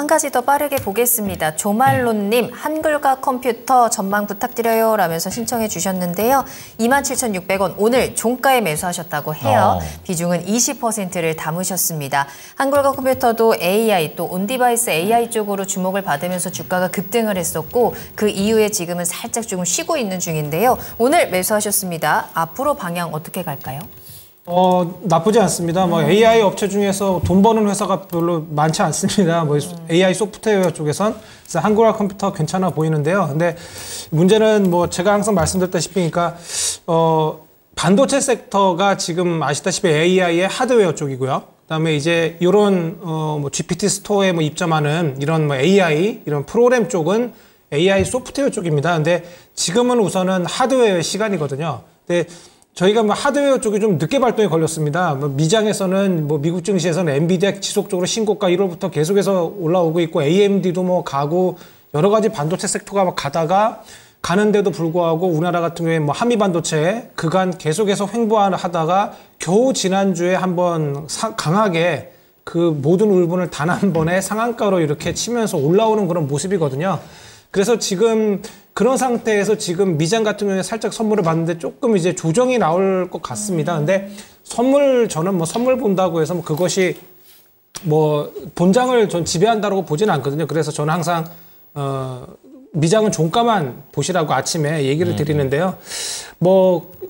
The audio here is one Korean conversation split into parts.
한 가지 더 빠르게 보겠습니다. 조말론님, 한글과 컴퓨터 전망 부탁드려요 라면서 신청해 주셨는데요. 27,600원 오늘 종가에 매수하셨다고 해요. 비중은 20%를 담으셨습니다. 한글과 컴퓨터도 AI, 또 온디바이스 AI 쪽으로 주목을 받으면서 주가가 급등을 했었고 그 이후에 지금은 살짝 조금 쉬고 있는 중인데요. 오늘 매수하셨습니다. 앞으로 방향 어떻게 갈까요? 나쁘지 않습니다. AI 업체 중에서 돈 버는 회사가 별로 많지 않습니다. AI 소프트웨어 쪽에선 한글과 컴퓨터 괜찮아 보이는데요. 근데 문제는 제가 항상 말씀드렸다시피 그러니까 반도체 섹터가 지금 아시다시피 AI의 하드웨어 쪽이고요. 그다음에 이제 이런 GPT 스토어에 입점하는 이런 AI 이런 프로그램 쪽은 AI 소프트웨어 쪽입니다. 근데 지금은 우선은 하드웨어의 시간이거든요. 근데 저희가 하드웨어 쪽이 좀 늦게 발동이 걸렸습니다. 미장에서는 미국 증시에서는 엔비디아 지속적으로 신고가 1월부터 계속해서 올라오고 있고 AMD도 가고 여러 가지 반도체 섹터가 가다가 가는데도 불구하고 우리나라 같은 경우에 한미 반도체 그간 계속해서 횡보하다가 겨우 지난주에 한번 강하게 그 모든 울분을 단 한 번에 상한가로 이렇게 치면서 올라오는 그런 모습이거든요. 그래서 지금 그런 상태에서 지금 미장 같은 경우에 살짝 선물을 봤는데 조금 이제 조정이 나올 것 같습니다. 근데 저는 선물 본다고 해서 그것이 본장을 전 지배한다라고 보진 않거든요. 그래서 저는 항상 미장은 종가만 보시라고 아침에 얘기를 드리는데요.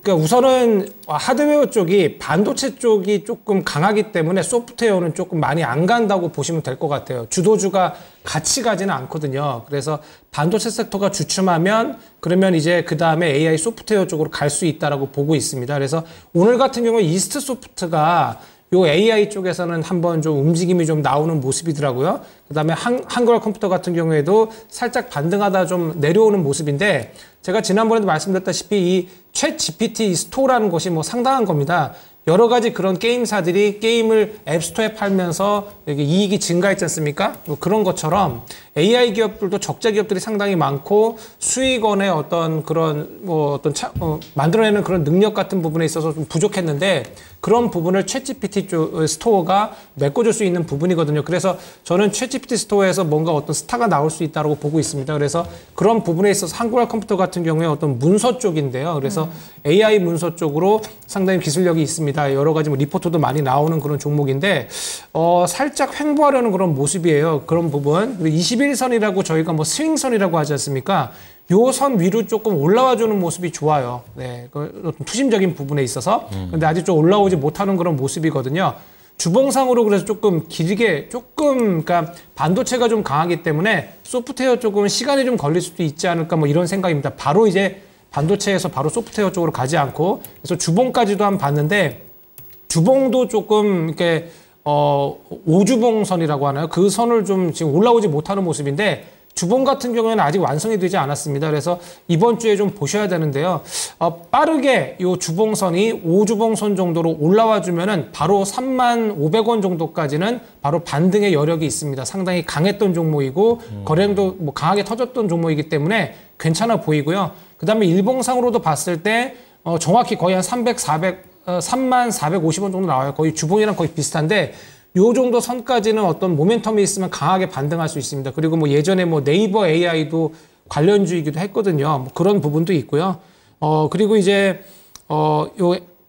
그러니까 우선은 하드웨어 쪽이 반도체 쪽이 조금 강하기 때문에 소프트웨어는 조금 많이 안 간다고 보시면 될 것 같아요. 주도주가 같이 가지는 않거든요. 그래서 반도체 섹터가 주춤하면 그러면 이제 그 다음에 AI 소프트웨어 쪽으로 갈 수 있다라고 보고 있습니다. 그래서 오늘 같은 경우에 이스트 소프트가 요 AI 쪽에서는 한번 좀 움직임이 좀 나오는 모습이더라고요. 그 다음에 한글과 컴퓨터 같은 경우에도 살짝 반등하다 좀 내려오는 모습인데 제가 지난번에도 말씀드렸다시피 이 챗GPT 스토어라는 것이 상당한 겁니다. 여러 가지 그런 게임사들이 게임을 앱스토어에 팔면서 이익이 증가했지 않습니까? 그런 것처럼 AI 기업들도 적자 기업들이 상당히 많고 수익원의 어떤 그런 만들어내는 그런 능력 같은 부분에 있어서 좀 부족했는데 그런 부분을 챗GPT 스토어가 메꿔줄 수 있는 부분이거든요. 그래서 저는 챗GPT 스토어에서 뭔가 어떤 스타가 나올 수 있다고 보고 있습니다. 그래서 그런 부분에 있어서 한글과 컴퓨터 같은 경우에 어떤 문서 쪽인데요. 그래서 AI 문서 쪽으로 상당히 기술력이 있습니다. 여러 가지 리포트도 많이 나오는 그런 종목인데 살짝 횡보하려는 그런 모습이에요. 그런 부분. 21선이라고 저희가 스윙선이라고 하지 않습니까? 요 선 위로 조금 올라와주는 모습이 좋아요. 네, 투심적인 부분에 있어서. 근데 아직 좀 올라오지 못하는 그런 모습이거든요. 주봉상으로 그래서 조금 길게 그러니까 반도체가 좀 강하기 때문에 소프트웨어 조금 시간이 좀 걸릴 수도 있지 않을까 이런 생각입니다. 바로 이제 반도체에서 바로 소프트웨어 쪽으로 가지 않고 그래서 주봉까지도 한번 봤는데 주봉도 조금 이렇게 오주봉선이라고 하나요? 그 선을 좀 지금 올라오지 못하는 모습인데 주봉 같은 경우에는 아직 완성이 되지 않았습니다. 그래서 이번 주에 좀 보셔야 되는데요. 빠르게 이 주봉선이 5주봉선 정도로 올라와 주면은 바로 35,000원 정도까지는 바로 반등의 여력이 있습니다. 상당히 강했던 종목이고 거래량도 강하게 터졌던 종목이기 때문에 괜찮아 보이고요. 그다음에 일봉상으로도 봤을 때 정확히 거의 한 34,450원 정도 나와요. 거의 주봉이랑 거의 비슷한데 요 정도 선까지는 어떤 모멘텀이 있으면 강하게 반등할 수 있습니다. 그리고 예전에 네이버 AI도 관련주이기도 했거든요. 그런 부분도 있고요. 그리고 이제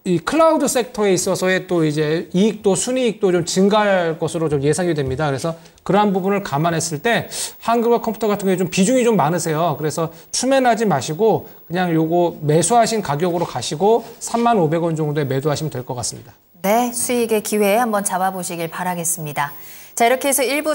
이 클라우드 섹터에 있어서의 또 이제 이익도 순이익도 좀 증가할 것으로 좀 예상이 됩니다. 그래서 그러한 부분을 감안했을 때 한글과 컴퓨터 같은 경우에 좀 비중이 좀 많으세요. 그래서 추매하지 마시고 그냥 요거 매수하신 가격으로 가시고 35,000원 정도에 매도하시면 될 것 같습니다. 네, 수익의 기회 한번 잡아보시길 바라겠습니다. 자, 이렇게 해서 1부